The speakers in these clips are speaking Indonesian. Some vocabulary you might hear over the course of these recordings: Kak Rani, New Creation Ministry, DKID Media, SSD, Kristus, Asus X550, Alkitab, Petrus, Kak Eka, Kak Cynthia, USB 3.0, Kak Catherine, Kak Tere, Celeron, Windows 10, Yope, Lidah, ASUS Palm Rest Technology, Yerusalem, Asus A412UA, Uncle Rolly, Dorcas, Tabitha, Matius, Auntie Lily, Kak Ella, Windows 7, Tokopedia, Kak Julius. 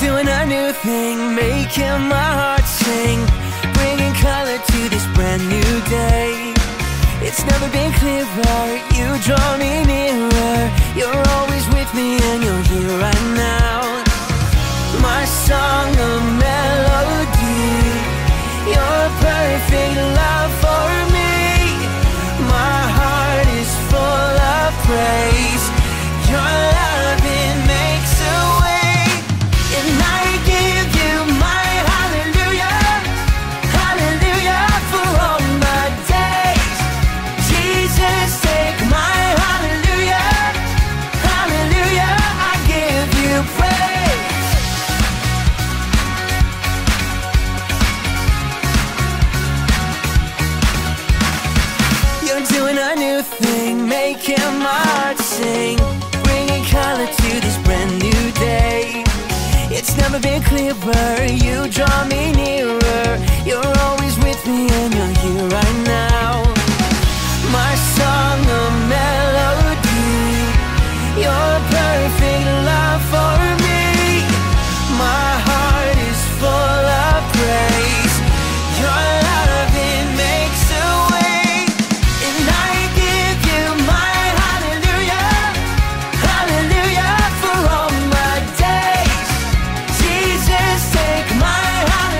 doing a new thing, making my heart sing, bringing color to this brand new day. It's never been clearer, you draw me nearer, you're always with me and you're here right now. My song, a melody, your perfect love for me. My heart is full of praise, your love it makes a way. And I give you my hallelujah, hallelujah for all my days. Jesus, take my hallelujah, hallelujah, I give you praise. You're doing a new thing, making my heart sing, bringing color to this brand new day. It's never been clearer, you draw me nearer, you're always with me and you're here right now. My song, a melody, your perfect love for me. My heart is full of praise, your love it makes a way. And I give you my hallelujah, hallelujah for all my days. Jesus, take my hallelujah,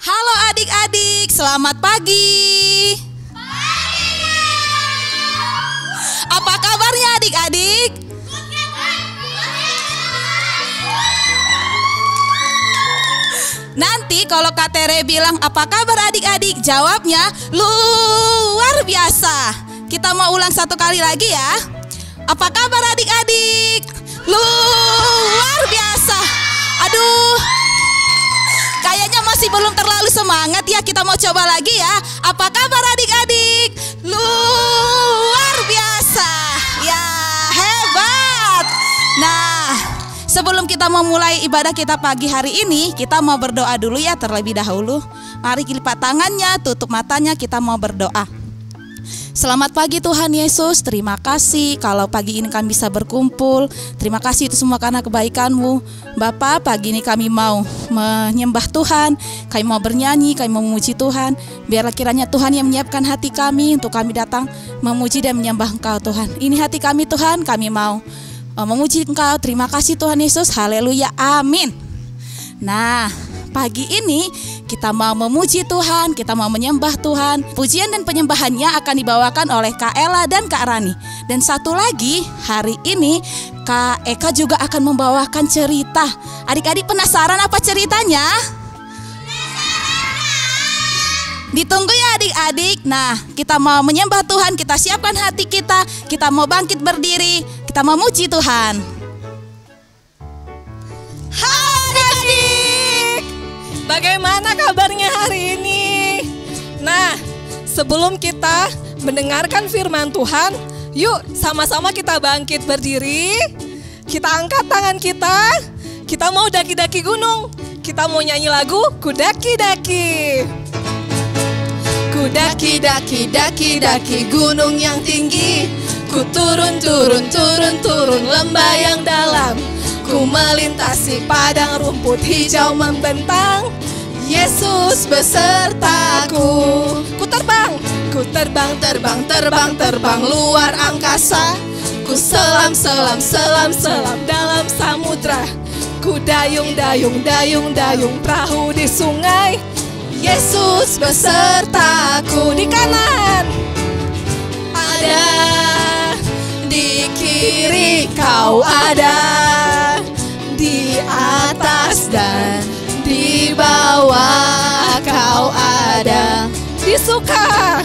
Halo adik-adik, selamat pagi. Apa kabarnya adik-adik? Nanti kalau Kak Tere bilang apa kabar adik-adik, jawabnya luar biasa. Kita mau ulang satu kali lagi ya. Apa kabar adik-adik? Luar biasa. Aduh, kayaknya masih belum terlalu semangat ya, kita mau coba lagi ya. Apa kabar adik-adik? Luar biasa. Ya, hebat. Nah, sebelum kita memulai ibadah kita pagi hari ini, kita mau berdoa dulu ya terlebih dahulu. Mari lipat tangannya, tutup matanya, kita mau berdoa. Selamat pagi Tuhan Yesus, terima kasih kalau pagi ini kami bisa berkumpul. Terima kasih itu semua karena kebaikan-Mu. Bapa, pagi ini kami mau menyembah Tuhan, kami mau bernyanyi, kami mau memuji Tuhan. Biarlah kiranya Tuhan yang menyiapkan hati kami untuk kami datang memuji dan menyembah Engkau Tuhan. Ini hati kami Tuhan, kami mau memuji Engkau. Terima kasih Tuhan Yesus, haleluya, amin. Nah, pagi ini kita mau memuji Tuhan, kita mau menyembah Tuhan. Pujian dan penyembahannya akan dibawakan oleh Kak Ella dan Kak Rani. Dan satu lagi, hari ini Kak Eka juga akan membawakan cerita. Adik-adik penasaran apa ceritanya? Ditunggu ya adik-adik. Nah, kita mau menyembah Tuhan, kita siapkan hati kita. Kita mau bangkit berdiri, kita mau memuji Tuhan. Halo adik-adik, bagaimana kabarnya hari ini? Nah, sebelum kita mendengarkan firman Tuhan, yuk sama-sama kita bangkit berdiri, kita angkat tangan kita mau daki-daki gunung, kita mau nyanyi lagu Ku Daki-Daki. Ku daki-daki, daki-daki gunung yang tinggi, ku turun lembah yang dalam, ku melintasi padang rumput hijau membentang, Yesus besertaku. Ku terbang luar angkasa, ku selam dalam samudra, ku dayung perahu di sungai, Yesus besertaku. Di kanan ada, di kiri kau ada, di atas dan di bawah kau ada, di suka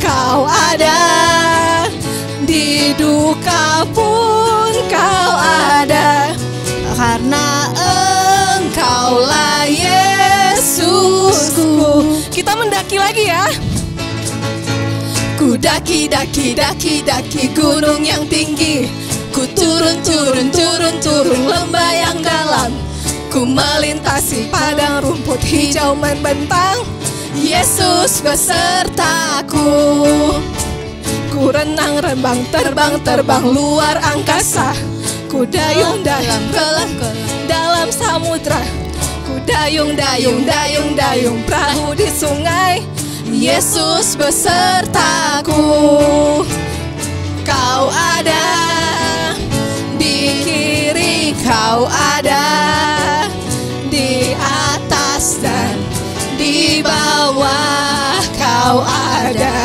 kau ada, di duka pun kau ada, karena Engkaulah Yesusku. Kita mendaki lagi ya. Ku daki-daki gunung yang tinggi, ku turun lembah yang dalam, ku melintasi padang rumput hijau membentang, Yesus besertaku. Ku terbang luar angkasa, ku dayung dalam samudra, ku dayung perahu di sungai, Yesus besertaku. Kau ada, di kiri kau ada, di atas dan di bawah kau ada,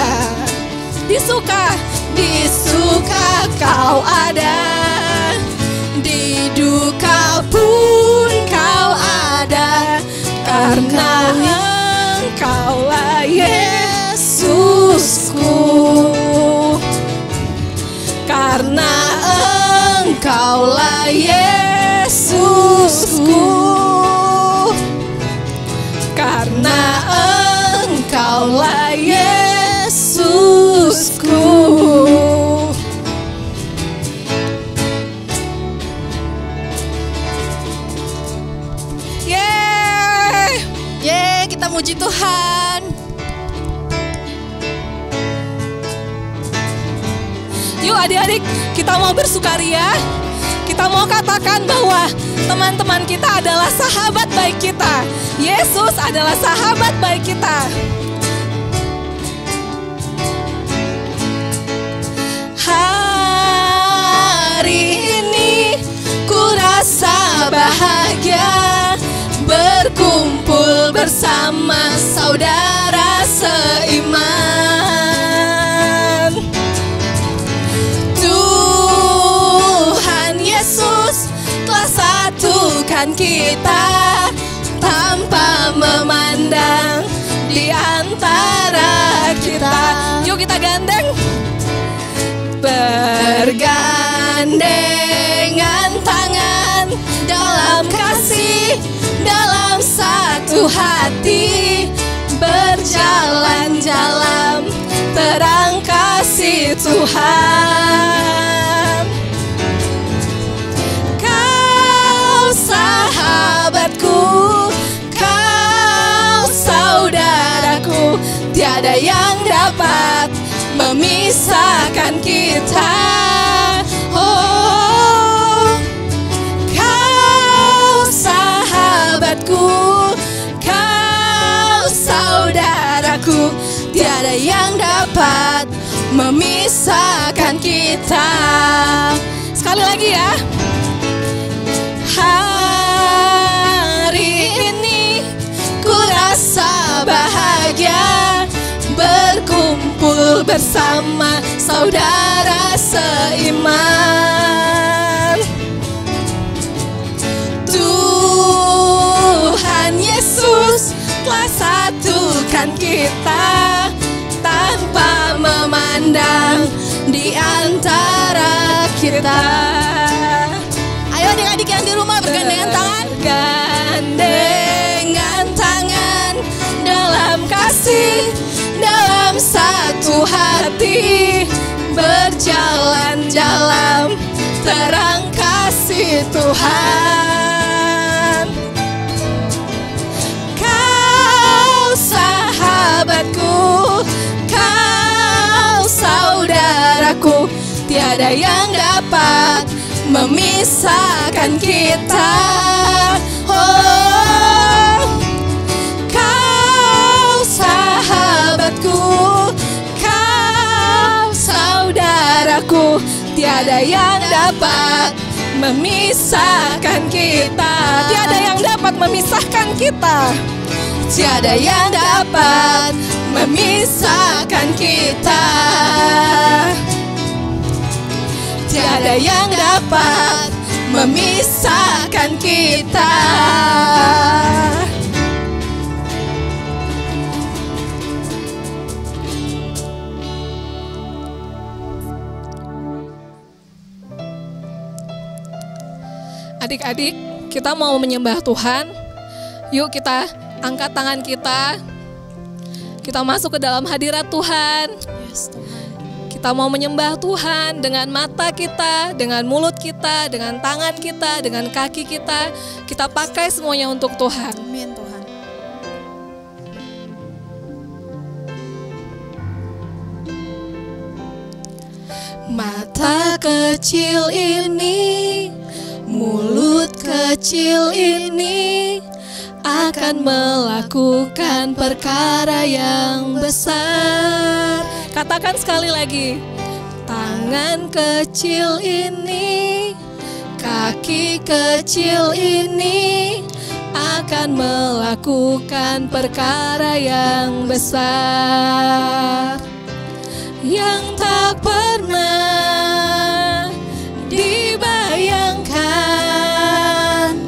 di suka kau ada, di duka pun kau ada, karena Engkaulah Yesusku, karena Engkaulah Yesusku, karena Engkaulah Yesusku. Kita muji Tuhan. Yuk adik-adik, kita mau bersukaria. Kita mau katakan bahwa teman-teman kita adalah sahabat baik kita. Yesus adalah sahabat baik kita. Hari ini ku rasa bahagia, berkumpul berkumpul bersama saudara seiman. Tuhan Yesus telah satukan kita tanpa memandang di antara kita. Yuk kita gandeng. Bergandengan tangan dalam kasih, dalam satu hati, berjalan-jalan terang kasih Tuhan. Kau sahabatku, kau saudaraku, tiada yang dapat memisahkan kita. Oh, kau sahabatku, kau saudaraku, tiada yang dapat memisahkan kita. Sekali lagi ya. Hari ini ku rasa bahagia berkumpul bersama saudara seiman. Tuhan Yesus telah satukan kita tanpa memandang di antara kita. Ayo adik-adik yang di rumah bergandengan tangan. Bergandengan tangan dalam kasih, dalam satu hati, berjalan-jalan terang kasih Tuhan. Kau sahabatku, kau saudaraku, tiada yang dapat memisahkan kita. Oh, kau sahabatku, kau saudaraku, tiada yang dapat memisahkan kita. Tiada yang dapat memisahkan kita. Tiada yang dapat memisahkan kita. Tiada yang dapat memisahkan kita. Adik-adik, kita mau menyembah Tuhan. Yuk kita angkat tangan kita. Kita masuk ke dalam hadirat Tuhan. Yes, Tuhan. Kita mau menyembah Tuhan dengan mata kita, dengan mulut kita, dengan tangan kita, dengan kaki kita. Kita pakai semuanya untuk Tuhan. Amin Tuhan. Mata kecil ini, mulut kecil ini akan melakukan perkara yang besar. Katakan sekali lagi. Tangan kecil ini, kaki kecil ini akan melakukan perkara yang besar, yang tak pernah dibayangkan,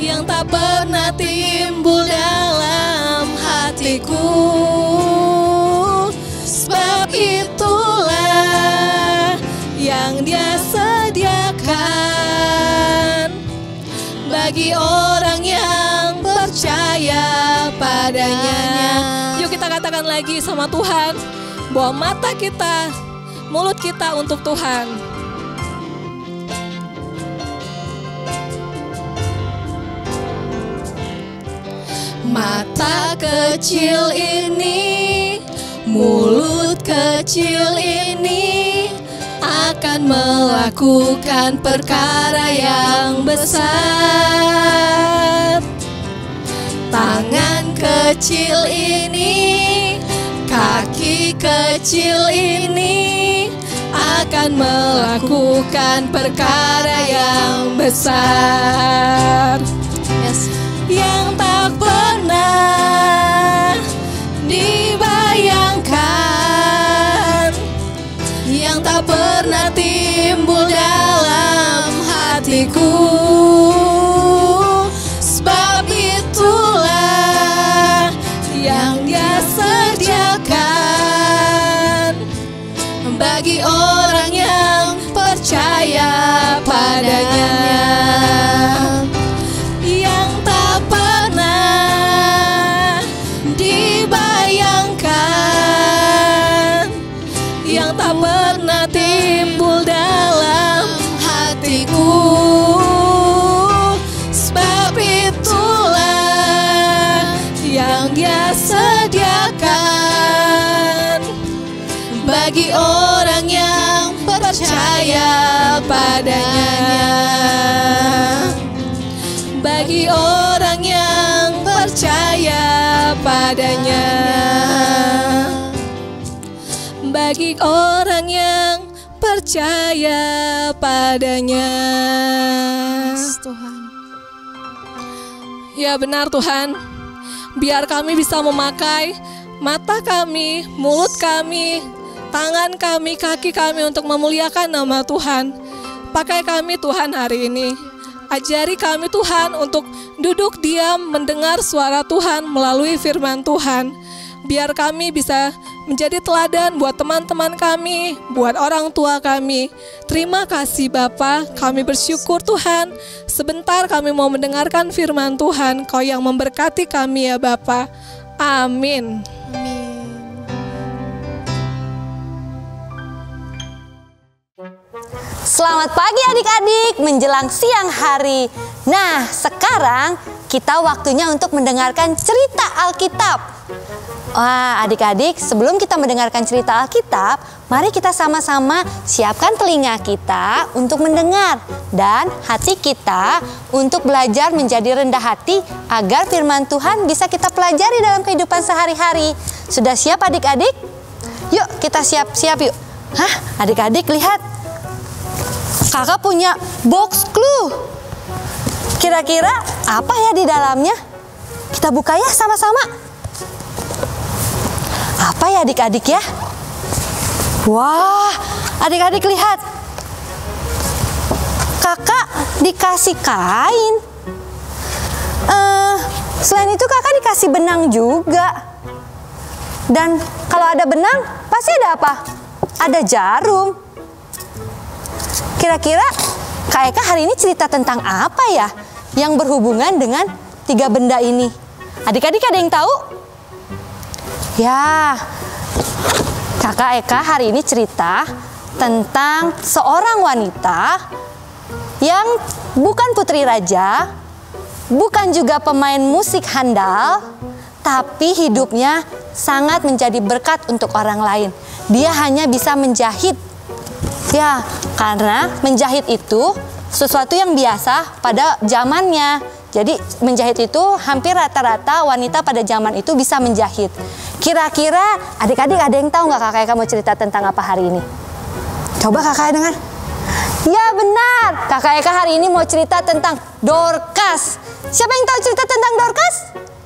yang tak pernah timbul dalam hatiku. Itulah yang Dia sediakan bagi orang yang percaya padanya. Yuk kita katakan lagi sama Tuhan, bahwa mata kita, mulut kita untuk Tuhan. Mata kecil ini, mulut kecil ini akan melakukan perkara yang besar. Tangan kecil ini, kaki kecil ini akan melakukan perkara yang besar. Yes. yang tak pernah dibayangkan, yang tak pernah timbul dalam hatiku. Sebab itulah yang Dia sediakan bagi orang yang percaya padanya. Bagi orang yang percaya padanya, bagi orang yang percaya padanya, bagi orang yang percaya padanya. Tuhan, ya benar Tuhan, biar kami bisa memakai mata kami, mulut kami, tangan kami, kaki kami untuk memuliakan nama Tuhan. Pakai kami Tuhan hari ini. Ajari kami Tuhan untuk duduk diam mendengar suara Tuhan melalui firman Tuhan. Biar kami bisa menjadi teladan buat teman-teman kami, buat orang tua kami. Terima kasih Bapa, kami bersyukur Tuhan. Sebentar kami mau mendengarkan firman Tuhan. Kau yang memberkati kami ya Bapa. Amin. Selamat pagi adik-adik, menjelang siang hari. Nah, sekarang kita waktunya untuk mendengarkan cerita Alkitab. Wah, adik-adik, sebelum kita mendengarkan cerita Alkitab, mari kita sama-sama siapkan telinga kita untuk mendengar dan hati kita untuk belajar menjadi rendah hati agar firman Tuhan bisa kita pelajari dalam kehidupan sehari-hari. Sudah siap adik-adik? Yuk, kita siap-siap yuk. Hah, adik-adik lihat. Kakak punya box clue. Kira-kira apa ya di dalamnya? Kita buka ya sama-sama. Apa ya adik-adik ya? Wah, adik-adik lihat. Kakak dikasih kain. Selain itu kakak dikasih benang juga. Dan kalau ada benang, pasti ada apa? Ada jarum. Kira-kira Kak Eka hari ini cerita tentang apa ya yang berhubungan dengan tiga benda ini? Adik-adik ada yang tahu? Ya, Kakak Eka hari ini cerita tentang seorang wanita yang bukan putri raja, bukan juga pemain musik handal, tapi hidupnya sangat menjadi berkat untuk orang lain. Dia hanya bisa menjahit. Ya, karena menjahit itu sesuatu yang biasa pada zamannya. Jadi menjahit itu hampir rata-rata wanita pada zaman itu bisa menjahit. Kira-kira adik-adik ada yang tahu nggak kakak kamu cerita tentang apa hari ini? Coba kakak dengar. Ya benar, kakak Eka hari ini mau cerita tentang Dorcas. Siapa yang tahu cerita tentang Dorcas?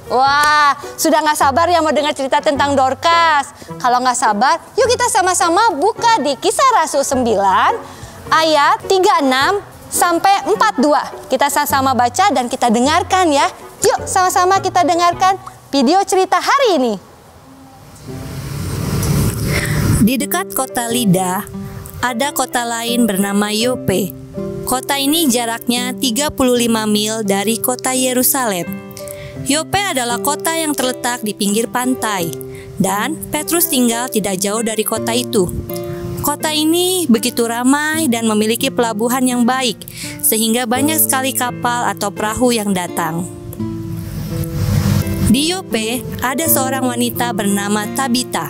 Wah, sudah nggak sabar ya mau dengar cerita tentang Dorcas. Kalau nggak sabar, yuk kita sama-sama buka di Kisah Rasul 9 ayat 36 sampai 42. Kita sama-sama baca dan kita dengarkan ya. Yuk sama-sama kita dengarkan video cerita hari ini. Di dekat kota Lidah, ada kota lain bernama Yope. Kota ini jaraknya 35 mil dari kota Yerusalem. Yope adalah kota yang terletak di pinggir pantai, dan Petrus tinggal tidak jauh dari kota itu. Kota ini begitu ramai dan memiliki pelabuhan yang baik, sehingga banyak sekali kapal atau perahu yang datang. Di Yope, ada seorang wanita bernama Tabitha,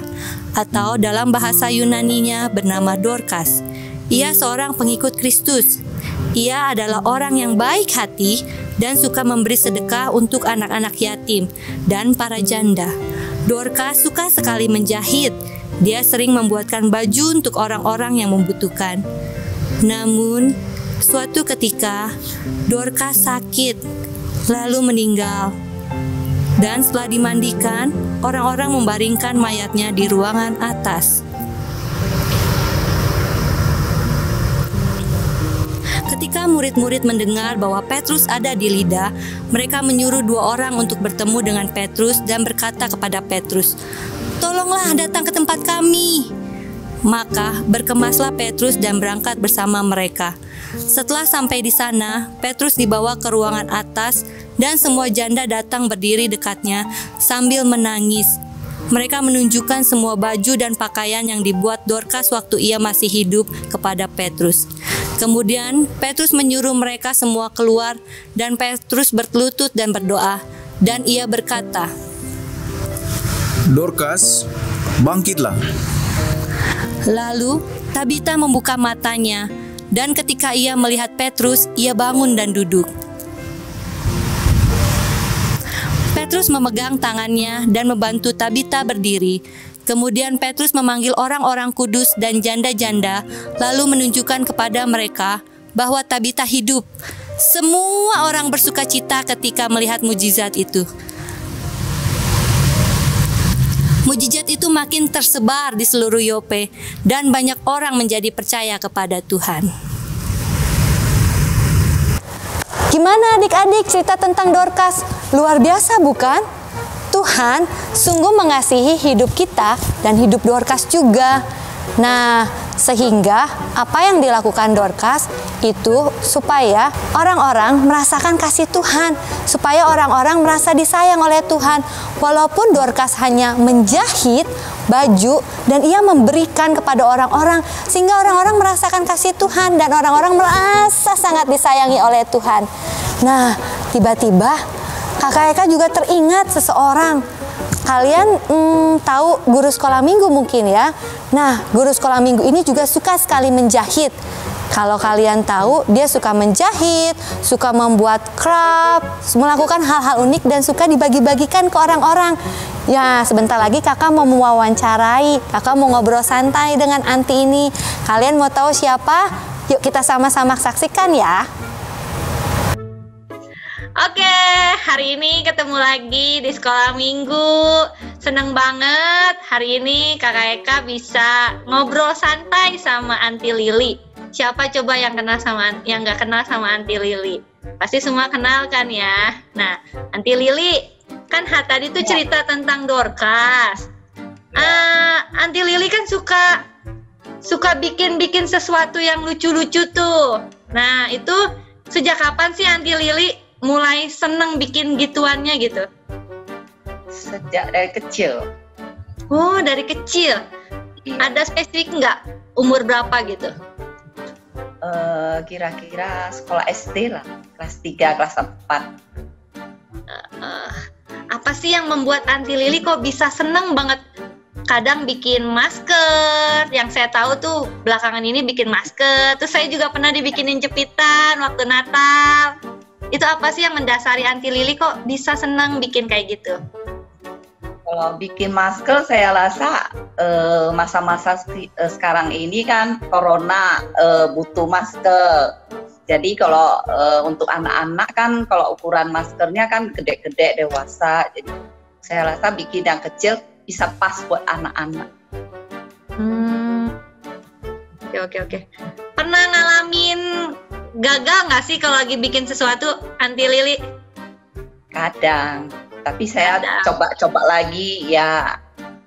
atau dalam bahasa Yunaninya bernama Dorcas. Ia seorang pengikut Kristus. Ia adalah orang yang baik hati dan suka memberi sedekah untuk anak-anak yatim dan para janda. Dorcas suka sekali menjahit. Dia sering membuatkan baju untuk orang-orang yang membutuhkan. Namun, suatu ketika Dorcas sakit. lalu meninggal. Dan setelah dimandikan, orang-orang membaringkan mayatnya di ruangan atas. Ketika murid-murid mendengar bahwa Petrus ada di Lidah, mereka menyuruh dua orang untuk bertemu dengan Petrus dan berkata kepada Petrus, "Tolonglah datang ke tempat kami." Maka berkemaslah Petrus dan berangkat bersama mereka. Setelah sampai di sana, Petrus dibawa ke ruangan atas dan semua janda datang berdiri dekatnya sambil menangis. Mereka menunjukkan semua baju dan pakaian yang dibuat Dorcas waktu ia masih hidup kepada Petrus. Kemudian Petrus menyuruh mereka semua keluar dan Petrus berlutut dan berdoa. Dan ia berkata, "Dorcas, bangkitlah." Lalu Tabitha membuka matanya, dan ketika ia melihat Petrus, ia bangun dan duduk. Petrus memegang tangannya dan membantu Tabitha berdiri. Kemudian Petrus memanggil orang-orang kudus dan janda-janda, lalu menunjukkan kepada mereka bahwa Tabitha hidup. Semua orang bersuka cita ketika melihat mujizat itu. Mujizat itu makin tersebar di seluruh Yope dan banyak orang menjadi percaya kepada Tuhan. Gimana adik-adik cerita tentang Dorcas? Luar biasa bukan? Tuhan sungguh mengasihi hidup kita dan hidup Dorcas juga. Nah, sehingga apa yang dilakukan Dorcas itu supaya orang-orang merasakan kasih Tuhan, supaya orang-orang merasa disayang oleh Tuhan. Walaupun Dorcas hanya menjahit baju dan ia memberikan kepada orang-orang, sehingga orang-orang merasakan kasih Tuhan dan orang-orang merasa sangat disayangi oleh Tuhan. Nah, tiba-tiba Kak Eka juga teringat seseorang. Kalian tahu guru sekolah minggu mungkin ya. Nah, guru sekolah minggu ini juga suka sekali menjahit. Kalau kalian tahu, dia suka menjahit, suka membuat craft, melakukan hal-hal unik dan suka dibagi-bagikan ke orang-orang. Ya, sebentar lagi kakak mau mewawancarai, kakak mau ngobrol santai dengan Auntie ini. Kalian mau tahu siapa? Yuk kita sama-sama saksikan ya. Oke, hari ini ketemu lagi di sekolah minggu. Seneng banget hari ini Kak Eka bisa ngobrol santai sama Auntie Lily. Siapa coba yang kenal sama yang nggak kenal sama Auntie Lily? Pasti semua kenal kan ya. Nah, Auntie Lily kan tadi tuh cerita tentang Dorcas. Auntie Lily kan suka bikin sesuatu yang lucu-lucu tuh. Nah, itu sejak kapan sih Auntie Lily mulai seneng bikin gituannya gitu? Sejak dari kecil. Oh, dari kecil. Ada spesifik nggak umur berapa gitu? Kira-kira sekolah SD lah, kelas 3, kelas 4. Apa sih yang membuat Auntie Lily kok bisa seneng banget? Kadang bikin masker, yang saya tahu tuh belakangan ini bikin masker. Terus saya juga pernah dibikinin jepitan waktu Natal. Itu apa sih yang mendasari Auntie Lily kok bisa senang bikin kayak gitu? Kalau bikin masker saya rasa masa-masa sekarang ini kan corona butuh masker. Jadi kalau untuk anak-anak kan kalau ukuran maskernya kan gede-gede dewasa. Jadi saya rasa bikin yang kecil bisa pas buat anak-anak. Oke. Pernah ngalamin gagal nggak sih kalau lagi bikin sesuatu, Auntie Lily? Kadang, tapi saya coba-coba lagi ya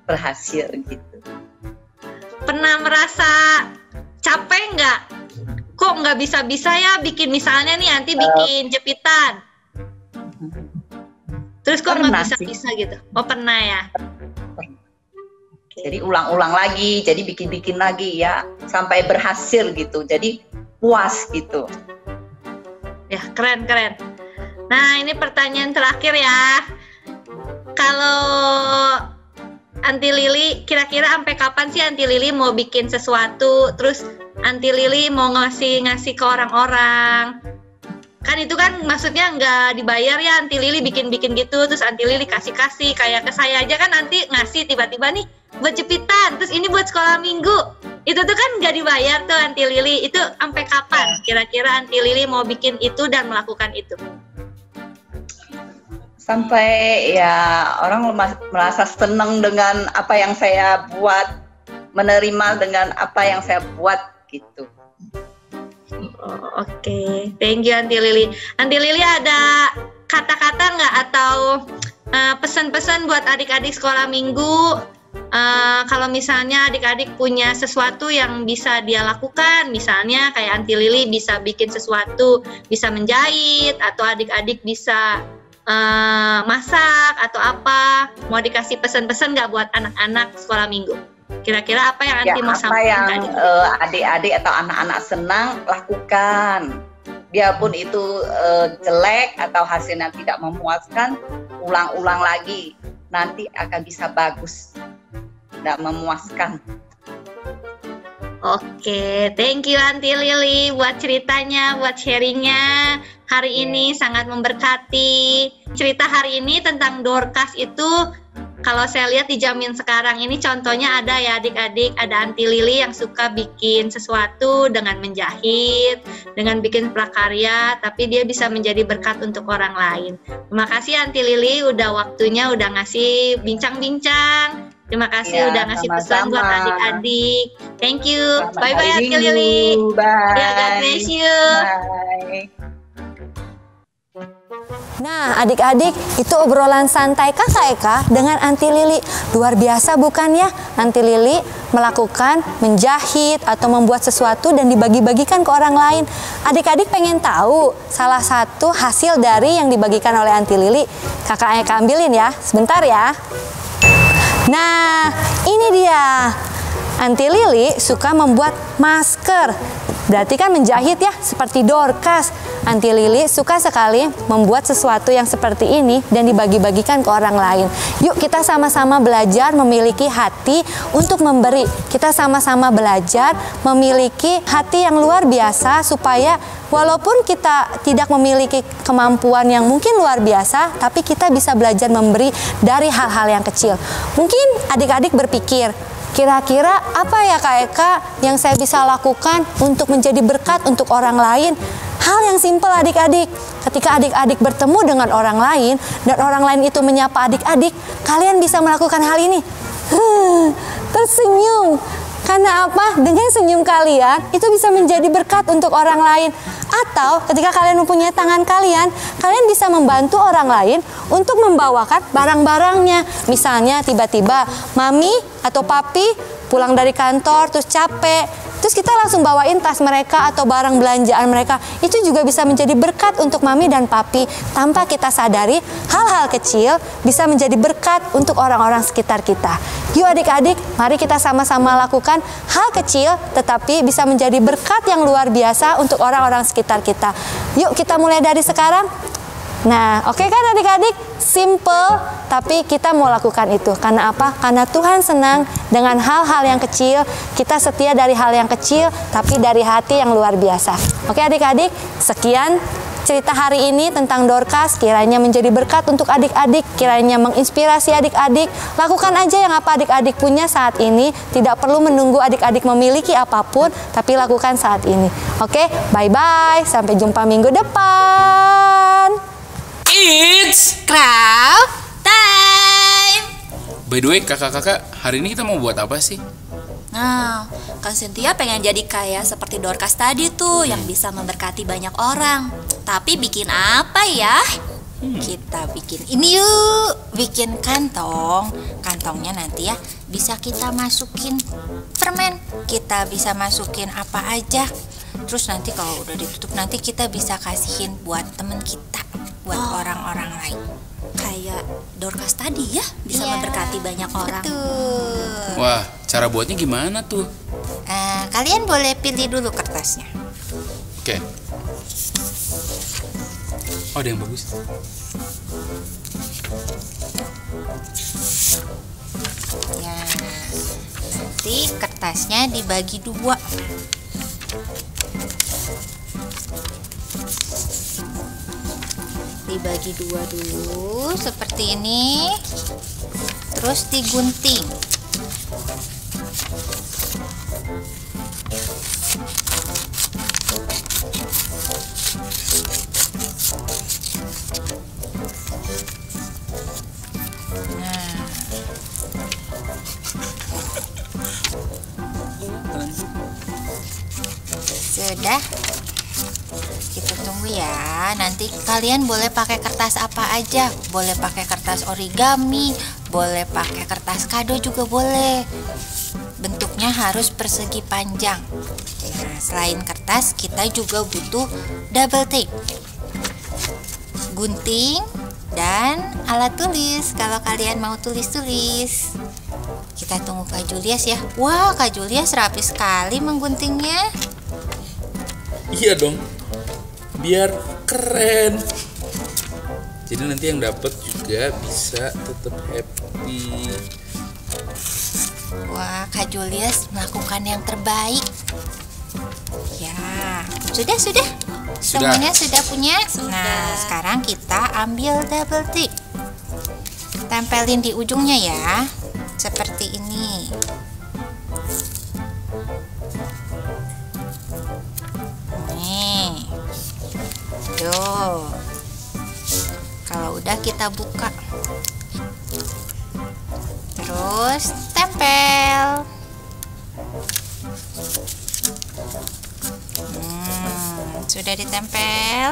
berhasil gitu. Pernah merasa capek nggak? Kok nggak bisa-bisa ya bikin, misalnya nih Auntie bikin jepitan. Terus kok nggak bisa-bisa gitu? Oh pernah ya? Jadi ulang-ulang lagi, jadi bikin-bikin lagi ya sampai berhasil gitu. Jadi puas gitu. Ya, keren. Nah, ini pertanyaan terakhir ya. Kalau Auntie Lily, kira-kira sampai kapan sih Auntie Lily mau bikin sesuatu? Terus Auntie Lily mau ngasih ke orang-orang? Kan itu kan maksudnya nggak dibayar ya, Auntie Lily bikin-bikin gitu. Terus Auntie Lily kasih-kasih, kayak ke saya aja kan nanti ngasih tiba-tiba nih buat jepitan, terus ini buat sekolah minggu. Itu tuh kan nggak dibayar tuh Auntie Lily. Itu sampai kapan kira-kira Auntie Lily mau bikin itu dan melakukan itu? sampai ya orang merasa senang dengan apa yang saya buat, menerima dengan apa yang saya buat gitu. Oh, Oke. Thank you Auntie Lily. Auntie Lily ada kata-kata nggak atau pesan-pesan buat adik-adik sekolah minggu? Kalau misalnya adik-adik punya sesuatu yang bisa dia lakukan, misalnya kayak Auntie Lily bisa bikin sesuatu, bisa menjahit, atau adik-adik bisa masak atau apa, mau dikasih pesan-pesan nggak buat anak-anak sekolah minggu? Kira-kira apa yang Auntie mau sampaikan? Apa yang adik-adik atau anak-anak senang lakukan, biarpun itu jelek atau hasilnya tidak memuaskan, ulang-ulang lagi, nanti akan bisa bagus. Tidak memuaskan. Oke, thank you Auntie Lily buat ceritanya, buat sharingnya. Hari ini sangat memberkati. Cerita hari ini tentang Dorcas itu, kalau saya lihat di zaman sekarang ini contohnya ada ya adik-adik. Ada Auntie Lily yang suka bikin sesuatu dengan menjahit, dengan bikin prakarya, tapi dia bisa menjadi berkat untuk orang lain. Terima kasih Auntie Lily udah waktunya, udah ngasih bincang-bincang. Terima kasih ya, udah ngasih pesan buat adik-adik. Thank you. Bye-bye Auntie Lily. Bye. Yeah, God bless you. Bye. Nah adik-adik, itu obrolan santai Kak Eka dengan Auntie Lily. Luar biasa bukan ya? Auntie Lily melakukan menjahit atau membuat sesuatu dan dibagi-bagikan ke orang lain. Adik-adik pengen tahu salah satu hasil dari yang dibagikan oleh Auntie Lily? Kakak Eka ambilin ya, sebentar ya. Nah, ini dia. Auntie Lily suka membuat masker. Berarti kan menjahit ya, seperti Dorcas. Auntie Lily suka sekali membuat sesuatu yang seperti ini dan dibagi-bagikan ke orang lain. Yuk kita sama-sama belajar memiliki hati untuk memberi. Kita sama-sama belajar memiliki hati yang luar biasa supaya walaupun kita tidak memiliki kemampuan yang mungkin luar biasa, tapi kita bisa belajar memberi dari hal-hal yang kecil. Mungkin adik-adik berpikir, kira-kira apa ya Kak Eka yang saya bisa lakukan untuk menjadi berkat untuk orang lain? Hal yang simpel adik-adik, ketika adik-adik bertemu dengan orang lain dan orang lain itu menyapa adik-adik, kalian bisa melakukan hal ini. Tersenyum. Karena apa? Dengan senyum kalian itu bisa menjadi berkat untuk orang lain. Atau ketika kalian mempunyai tangan kalian, kalian bisa membantu orang lain untuk membawakan barang-barangnya. Misalnya tiba-tiba mami atau papi pulang dari kantor terus capek, terus kita langsung bawain tas mereka atau barang belanjaan mereka. Itu juga bisa menjadi berkat untuk mami dan papi. Tanpa kita sadari, hal-hal kecil bisa menjadi berkat untuk orang-orang sekitar kita. Yuk adik-adik, mari kita sama-sama lakukan hal kecil tetapi bisa menjadi berkat yang luar biasa untuk orang-orang sekitar kita. Yuk kita mulai dari sekarang. Nah, oke kan adik-adik? Simple, tapi kita mau lakukan itu. Karena apa? Karena Tuhan senang dengan hal-hal yang kecil. Kita setia dari hal yang kecil, tapi dari hati yang luar biasa. Oke adik-adik, sekian cerita hari ini tentang Dorcas. Kiranya menjadi berkat untuk adik-adik, kiranya menginspirasi adik-adik. Lakukan aja yang apa adik-adik punya saat ini. Tidak perlu menunggu adik-adik memiliki apapun, tapi lakukan saat ini. Oke, bye-bye. Sampai jumpa minggu depan. It's crowd time. By the way, kakak-kakak, hari ini kita mau buat apa sih? Nah, Kak Cynthia pengen jadi kayak seperti Dorcas tadi tuh, yang bisa memberkati banyak orang. Tapi bikin apa ya? Kita bikin ini yuk. Bikin kantong. Kantongnya nanti ya bisa kita masukin permen. Kita bisa masukin apa aja. Terus nanti kalau udah ditutup, nanti kita bisa kasihin buat temen kita, buat orang-orang lain. Kayak Dorcas tadi ya, bisa memberkati banyak orang. Betul. Wah, cara buatnya gimana tuh? Kalian boleh pilih dulu kertasnya. Oke. Oh, ada yang bagus. Ya, nanti kertasnya dibagi dua. Dibagi dua dulu seperti ini, terus digunting. Yaudah, kita tunggu ya. Nanti kalian boleh pakai kertas apa aja. Boleh pakai kertas origami, boleh pakai kertas kado juga boleh. Bentuknya harus persegi panjang. Nah, selain kertas, kita juga butuh double tape, gunting, dan alat tulis kalau kalian mau tulis-tulis. Kita tunggu Kak Julius ya. Wah, Kak Julius rapi sekali mengguntingnya. Iya dong, biar keren. Jadi nanti yang dapat juga bisa tetap happy. Wah, Kak Julius melakukan yang terbaik. Ya, sudah. Semuanya sudah punya. Sudah. Nah, sekarang kita ambil double tape, tempelin di ujungnya ya, seperti ini. Nih, tuh. Kalau udah kita buka, terus tempel. Sudah ditempel.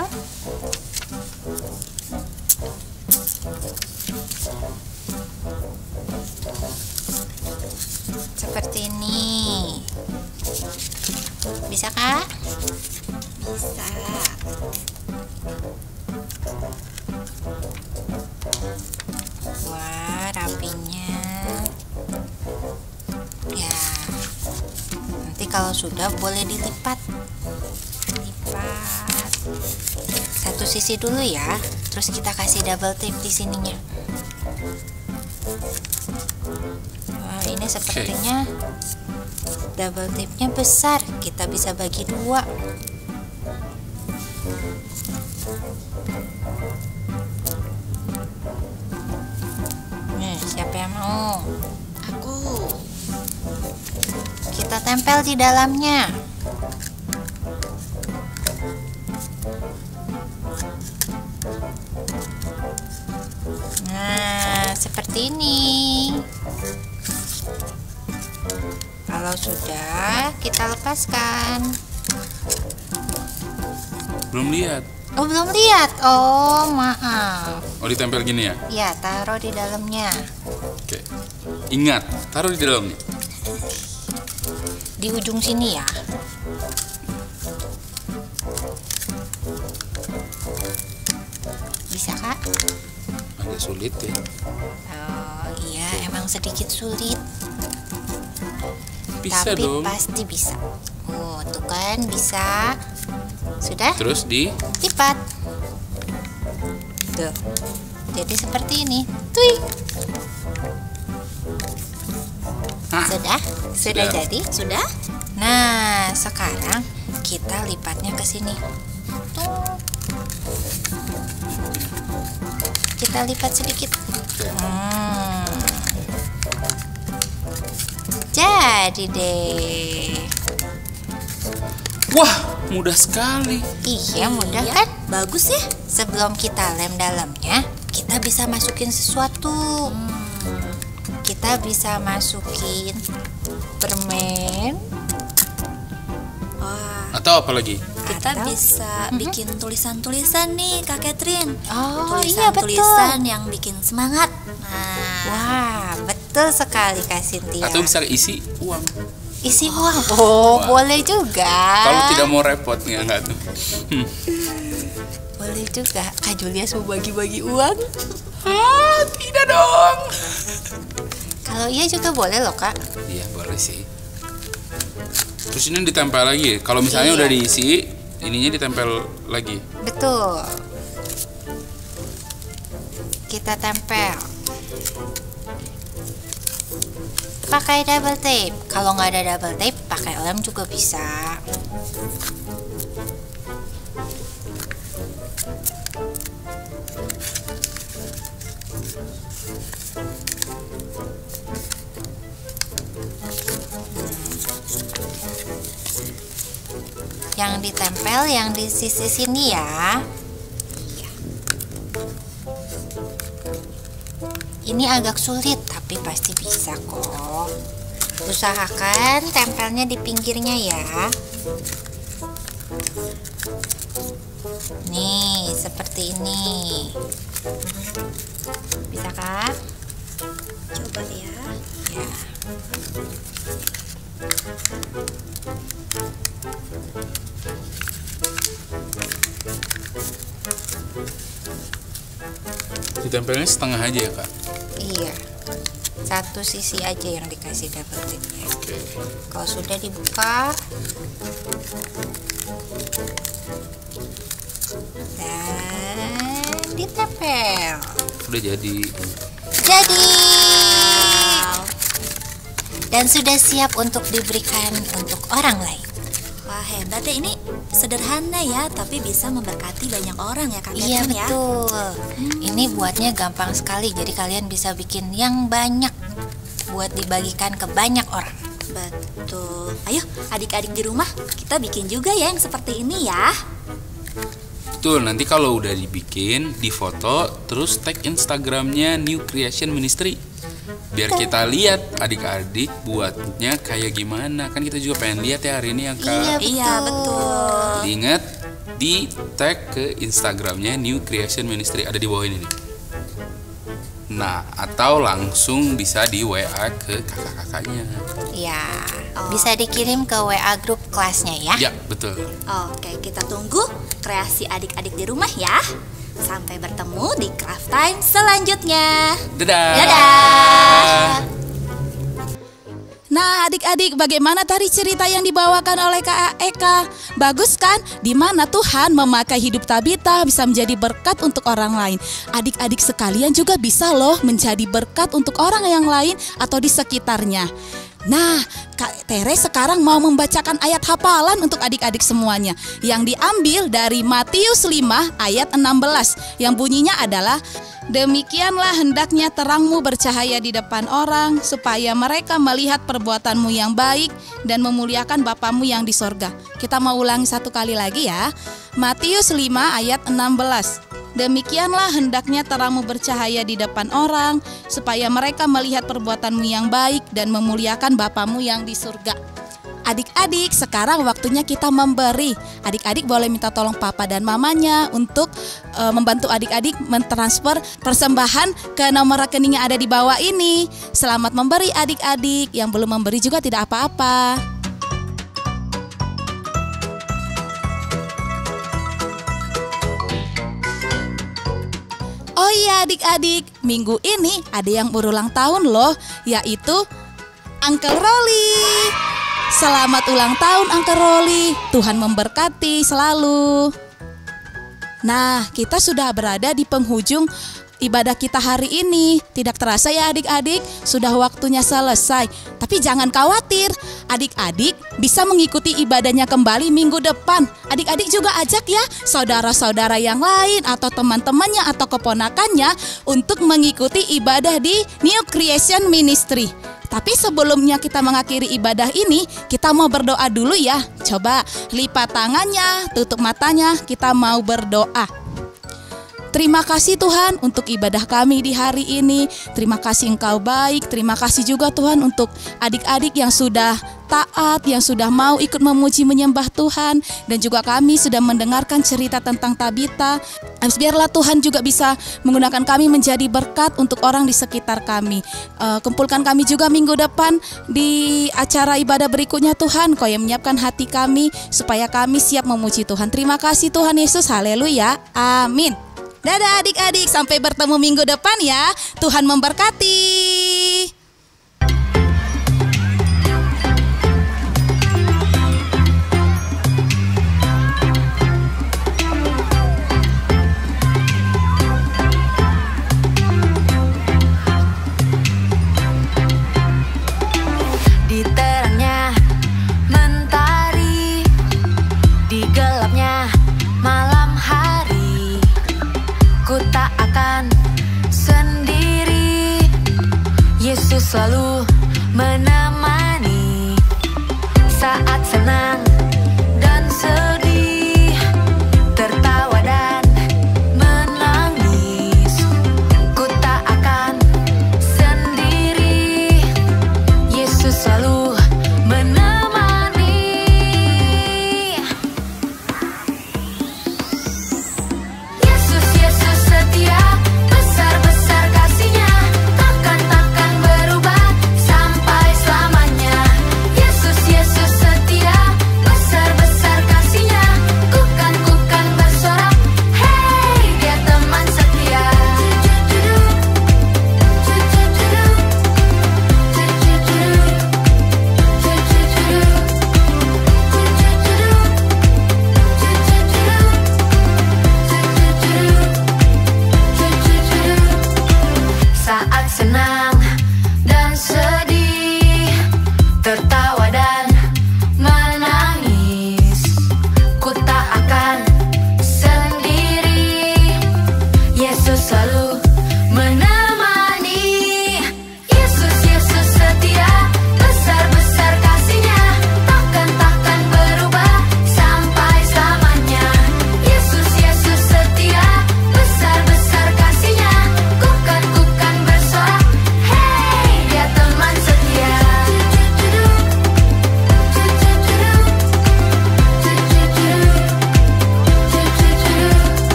Seperti ini. Bisa, Kak? Bisa. Wah, rapinya. Ya. Nanti kalau sudah boleh dilipat. Satu sisi dulu ya, terus kita kasih double tape di sininya. Wah, ini sepertinya double tape-nya besar, kita bisa bagi dua. Nih, siapa yang mau? Aku. Kita tempel di dalamnya. Nah, seperti ini. Kalau sudah, kita lepaskan. Belum lihat. Oh, belum lihat. Oh, maaf. Oh, ditempel gini ya? Iya, taruh di dalamnya. Oke. Ingat, taruh di dalamnya. Di ujung sini ya. Bisa, Kak? Agak sulit ya. Oh iya, emang sedikit sulit. Bisa. Tapi dong, pasti bisa. Oh, tuh kan bisa. Sudah? Terus dilipat. Tuh. Jadi seperti ini. Tuih. Hah? Sudah? Sudah jadi? Sudah? Nah, sekarang kita lipatnya ke sini. Tuh. Kita lipat sedikit. Jadi deh. Wah, mudah sekali. Iya, mudah kan? Bagus ya. Sebelum kita lem dalamnya, kita bisa masukin sesuatu. Kita bisa masukin permen. Wah. Atau apa lagi? Kita bisa bikin tulisan-tulisan nih, Kak Catherine. Oh, iya betul. Tulisan yang bikin semangat. Nah. Wah, betul sekali, Kak Cynthia. Atau bisa isi uang. Isi uang. Oh, uang. Boleh juga. Kalau tidak mau repot nggak tuh. Boleh juga. Kak Julius mau bagi-bagi uang? Ah, tidak dong. Kalau iya juga boleh loh, Kak. Iya, boleh sih. Terus ini ditempel lagi. Kalau misalnya udah diisi, ininya ditempel lagi. Betul. Kita tempel. Pakai double tape. Kalau nggak ada double tape, pakai lem juga bisa. Yang ditempel yang di sisi sini ya. Ini agak sulit tapi pasti bisa kok. Usahakan tempelnya di pinggirnya ya. Nih, seperti ini. Bisa kan? Coba ya. Ya. Ditempelnya setengah aja ya, Kak? Iya. Satu sisi aja yang dikasih double tipnya. Okay. Kalau sudah dibuka dan ditempel. Sudah jadi. Jadi. Wow. Dan sudah siap untuk diberikan untuk orang lain. Wah, hebat ya, ini sederhana ya, tapi bisa memberkati banyak orang ya, Kak. Iya, betul ya. Ini buatnya gampang sekali, jadi kalian bisa bikin yang banyak buat dibagikan ke banyak orang. Betul. Ayo adik-adik di rumah, kita bikin juga ya yang seperti ini ya. Betul, nanti kalau udah dibikin, difoto, terus tag Instagramnya New Creation Ministry. Biar kita lihat adik-adik buatnya kayak gimana. Kan kita juga pengen lihat ya hari ini ya, Kak. Iya, betul. Ingat, di tag ke Instagramnya New Creation Ministry, ada di bawah ini nih. Nah, atau langsung bisa di WA ke kakak-kakaknya. Iya, bisa dikirim ke WA grup kelasnya ya. Iya, betul. Oke, kita tunggu kreasi adik-adik di rumah ya. Sampai bertemu di Craft Time selanjutnya. Dadah. Dadah. Nah, adik-adik, bagaimana tadi cerita yang dibawakan oleh Kak Eka? Bagus kan? Di mana Tuhan memakai hidup Tabitha bisa menjadi berkat untuk orang lain. Adik-adik sekalian juga bisa loh menjadi berkat untuk orang yang lain atau di sekitarnya. Nah, Kak Tere sekarang mau membacakan ayat hafalan untuk adik-adik semuanya yang diambil dari Matius 5 ayat 16 yang bunyinya adalah, demikianlah hendaknya terangmu bercahaya di depan orang supaya mereka melihat perbuatanmu yang baik dan memuliakan Bapamu yang di sorga. Kita mau ulangi satu kali lagi ya. Matius 5 ayat 16. Demikianlah hendaknya terangmu bercahaya di depan orang supaya mereka melihat perbuatanmu yang baik dan memuliakan Bapamu yang di surga. Adik-adik, sekarang waktunya kita memberi. Adik-adik boleh minta tolong papa dan mamanya untuk membantu adik-adik mentransfer persembahan ke nomor rekening yang ada di bawah ini. Selamat memberi adik-adik, yang belum memberi juga tidak apa-apa. Oh iya adik-adik, minggu ini ada yang berulang tahun loh, yaitu Uncle Rolly. Selamat ulang tahun Uncle Rolly, Tuhan memberkati selalu. Nah, kita sudah berada di penghujung ibadah kita hari ini. Tidak terasa ya adik-adik, sudah waktunya selesai. Tapi jangan khawatir, adik-adik bisa mengikuti ibadahnya kembali minggu depan. Adik-adik juga ajak ya saudara-saudara yang lain atau teman-temannya atau keponakannya untuk mengikuti ibadah di New Creation Ministry. Tapi sebelumnya kita mengakhiri ibadah ini, kita mau berdoa dulu ya. Coba lipat tangannya, tutup matanya, kita mau berdoa. Terima kasih Tuhan untuk ibadah kami di hari ini. Terima kasih Engkau baik. Terima kasih juga Tuhan untuk adik-adik yang sudah taat, yang sudah mau ikut memuji menyembah Tuhan. Dan juga kami sudah mendengarkan cerita tentang Tabitha. Biarlah Tuhan juga bisa menggunakan kami menjadi berkat untuk orang di sekitar kami. Kumpulkan kami juga minggu depan di acara ibadah berikutnya Tuhan. Kau yang menyiapkan hati kami supaya kami siap memuji Tuhan. Terima kasih Tuhan Yesus. Haleluya. Amin. Dadah adik-adik, sampai bertemu minggu depan ya. Tuhan memberkati. Di terangnya mentari, di gelapnya malam hari, ku tak akan sendiri. Yesus selalu menemani saat senang dan sedih, tertawa dan menangis. Ku tak akan sendiri. Yesus selalu menemani.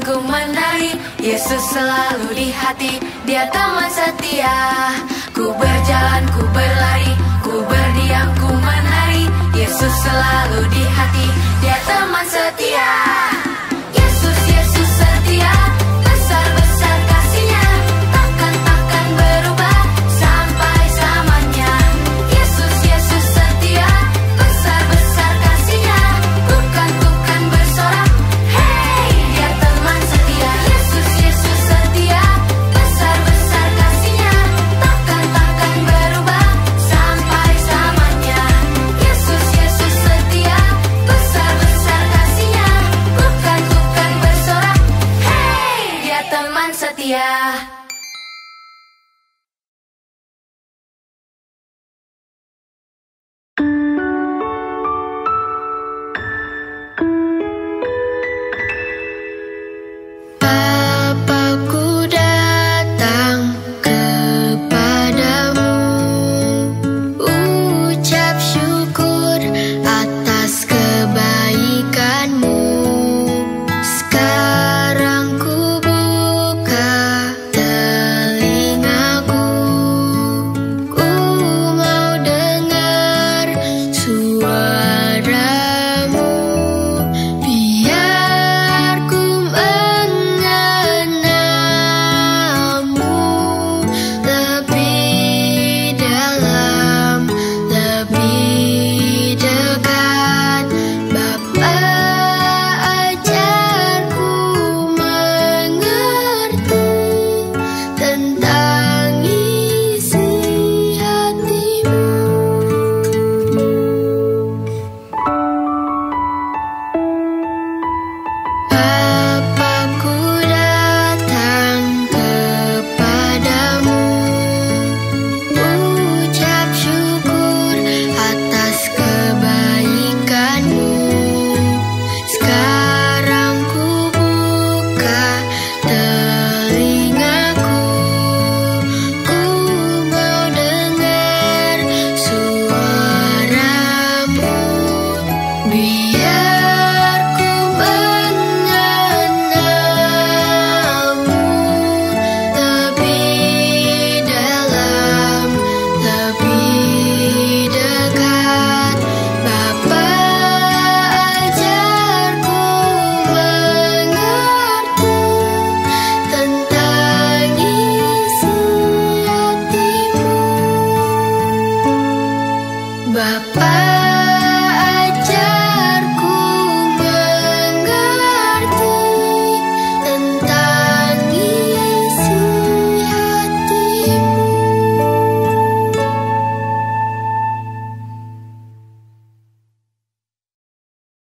dalamku menari, Yesus selalu di hati, Dia teman setia. Ku berjalan, ku berlari, ku berdiam, ku menari, Yesus selalu di hati, Dia teman setia. Yesus, Yesus setia, besar-besar kasihnya, takkan berubah sampai zamannya. Yesus, Yesus setia, besar-besar kasihnya, bukan bersorak, hey, Dia teman setia. Yesus, Yesus setia, besar-besar kasihnya, takkan berubah sampai zamannya. Yesus, Yesus setia, besar-besar kasihnya, bukan bersorak, hey, Dia teman setia.